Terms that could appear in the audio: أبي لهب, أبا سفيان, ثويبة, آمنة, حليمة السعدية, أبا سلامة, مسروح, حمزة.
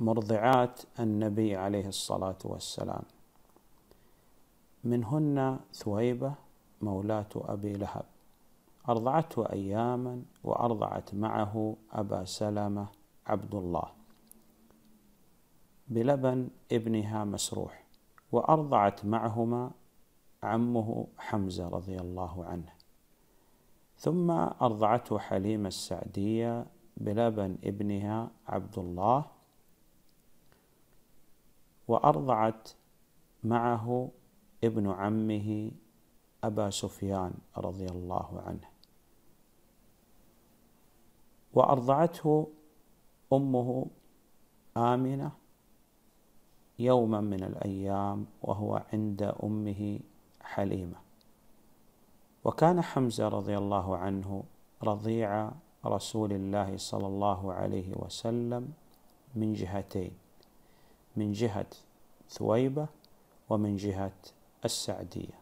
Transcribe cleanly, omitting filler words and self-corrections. مرضعات النبي عليه الصلاة والسلام، منهن ثويبة مولاة أبي لهب أرضعته أياما وأرضعت معه أبا سلامة عبد الله بلبن ابنها مسروح، وأرضعت معهما عمه حمزة رضي الله عنه، ثم أرضعته حليمة السعدية بلبن ابنها عبد الله، وأرضعت معه ابن عمه أبا سفيان رضي الله عنه، وأرضعته أمه آمنة يوما من الأيام وهو عند أمه حليمة. وكان حمزة رضي الله عنه رضيع رسول الله صلى الله عليه وسلم من جهتين، من جهة ثويبة ومن جهة السعدية.